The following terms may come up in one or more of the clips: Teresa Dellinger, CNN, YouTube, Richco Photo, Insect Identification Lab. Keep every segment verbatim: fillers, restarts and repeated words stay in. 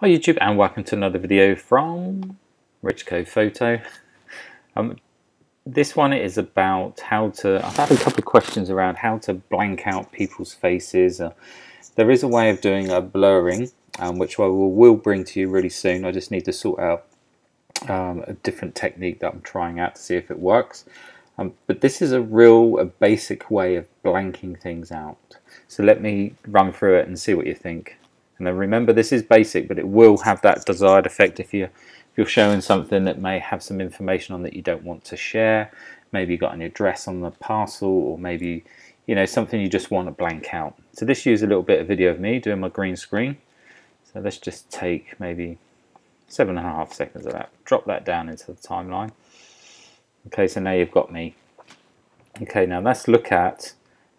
Hi YouTube, and welcome to another video from Richco Photo. Um, this one is about how to, I've had a couple of questions around how to blank out people's faces. Uh, there is a way of doing a blurring, um, which I will, will bring to you really soon. I just need to sort out um, a different technique that I'm trying out to see if it works. Um, but this is a real a basic way of blanking things out. So let me run through it and see what you think. Now remember, this is basic, but it will have that desired effect if you're, if you're showing something that may have some information on that you don't want to share. Maybe you got an address on the parcel, or maybe, you know, something you just want to blank out. So this used a little bit of video of me doing my green screen. So let's just take maybe seven and a half seconds of that. Drop that down into the timeline. Okay, so now you've got me. Okay, now let's look at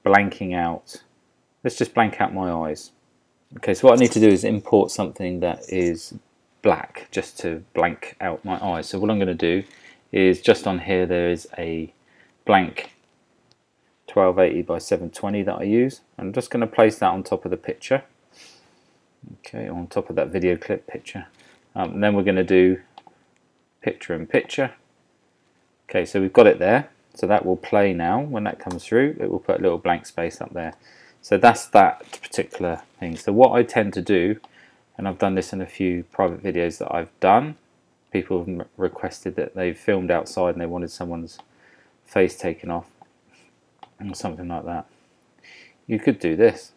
blanking out. Let's just blank out my eyes. Okay, so what I need to do is import something that is black just to blank out my eyes. So what I'm going to do is just on here there is a blank twelve eighty by seven twenty that I use. I'm just going to place that on top of the picture. Okay, on top of that video clip picture. Um, and then we're going to do picture in picture. Okay, so we've got it there. So that will play now. When that comes through, it will put a little blank space up there. So that's that particular thing. So what I tend to do, and I've done this in a few private videos that I've done, people have requested that they've filmed outside and they wanted someone's face taken off or something like that. You could do this.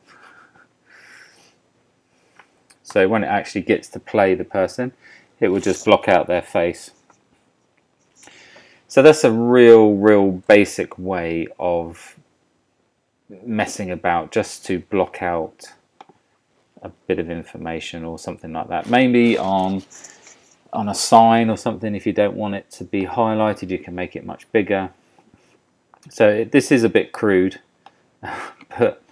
So when it actually gets to play the person, it will just block out their face. So that's a real, real basic way of messing about, just to block out a bit of information or something like that. Maybe on on a sign or something, if you don't want it to be highlighted, you can make it much bigger. So it, this is a bit crude, but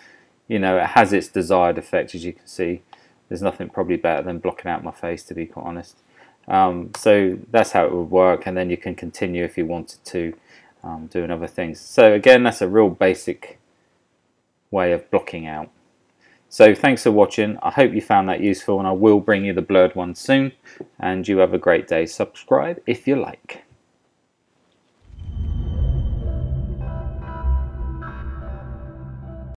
you know, it has its desired effect, as you can see. There's nothing probably better than blocking out my face, to be quite honest. Um, so that's how it would work, and then you can continue if you wanted to, um, doing other things. So again, that's a real basic way of blocking out. So thanks for watching. I hope you found that useful, and I will bring you the blurred one soon, and you have a great day. Subscribe if you like.